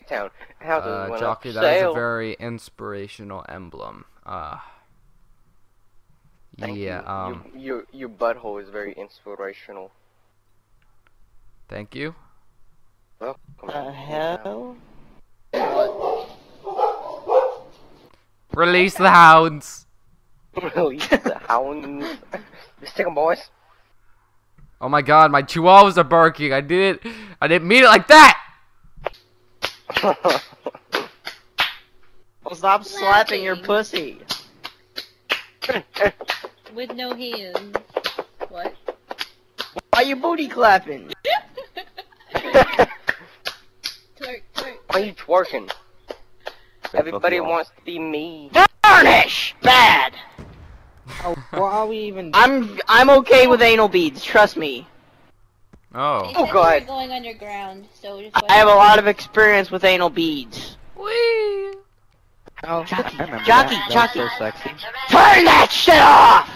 town. Jockey, that is a very inspirational emblem. Your butthole is very inspirational. Thank you. Well, hell? Release the hounds. Release the hounds. Just take 'em, boys. Oh my God, my chihuahuas are barking. I didn't mean it like that. Well, stop slapping your pussy. With no hands. What? Why are you booty clapping? Twerk, twerk. Why are you twerking? Everybody wants to be me. Tarnish! Bad! Oh, what are we even doing? I'm okay with anal beads, trust me. Oh. Oh God. You're going underground, so just I have a lot of experience with anal beads. Whee! Oh, Jockey, Jockey, Jockey! So sexy. Turn that shit off!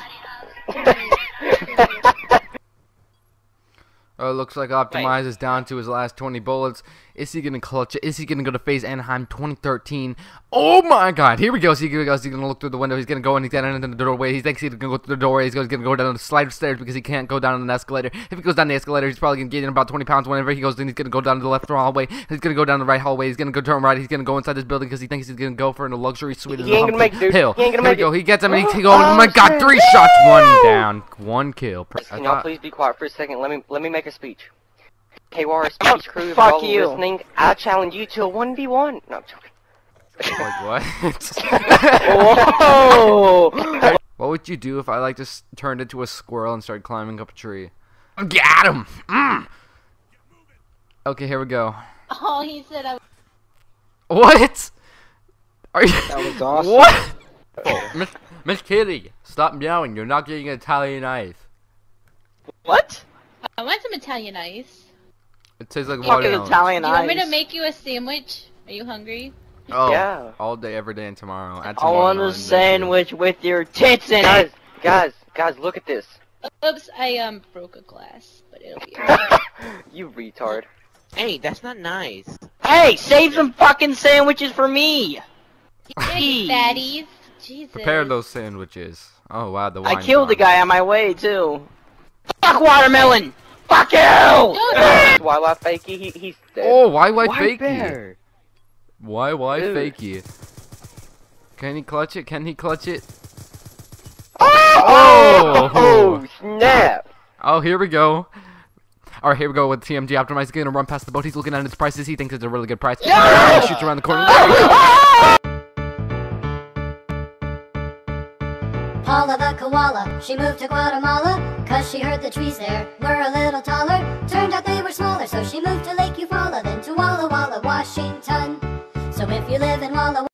Oh, it looks like Optimize is down to his last 20 bullets. Is he gonna clutch it? Is he gonna go to phase Anaheim 2013? Oh my God! Here we go. He's gonna look through the window. He's gonna go and he's gonna enter the doorway. He thinks he's gonna go through the doorway. He's gonna go down the slide stairs because he can't go down an escalator. If he goes down the escalator, he's probably gonna get in about 20 pounds whenever he goes. Then he's gonna go down the left hallway. He's gonna go down the right hallway. He's gonna go turn right. He's gonna go inside this building because he thinks he's gonna go for a luxury suite. He ain't gonna make it. Hill. He ain't gonna make it. Here we go. He gets him and he goes. Oh my God! 3 shots, 1 down, 1 kill. Can y'all please be quiet for a second? Let me make a speech. Hey, Warrior Speech Crew, if you're all listening, I challenge you to a 1v1. No, I'm joking. Like what? Whoa! What would you do if I like just turned into a squirrel and started climbing up a tree? Got him! Mm. Okay, here we go. Oh, he said I. What? Are you? That was awesome. What? Oh. Miss Kitty, stop meowing. You're not getting an Italian ice. What? I want some Italian ice. It tastes like watermelon. Italian ice. You want me to make you a sandwich? Are you hungry? Oh, yeah. All day, every day, and tomorrow. I want a sandwich with your tits in it. Guys, look at this. Oops, I broke a glass, but it'll be alright. You retard. Hey, that's not nice. Hey, save some fucking sandwiches for me. Fatties. Jesus. Prepare those sandwiches. Oh wow, the wine. I killed the guy on my way too. Fuck watermelon. Fuck you! Why Fakey? He's dead. Oh, why Fakey? Bear? Why Fakey? Can he clutch it? Can he clutch it? Oh! Oh snap! Oh, here we go. All right, here we go with TMG Optimize. He's gonna run past the boat. He's looking at his prices. He thinks it's a really good price. No! Oh, shoots around the corner. Oh. Paula the koala, she moved to Guatemala, cause she heard the trees there were a little taller. Turned out they were smaller, so she moved to Lake Eufaula, then to Walla Walla, Washington. So if you live in Walla Walla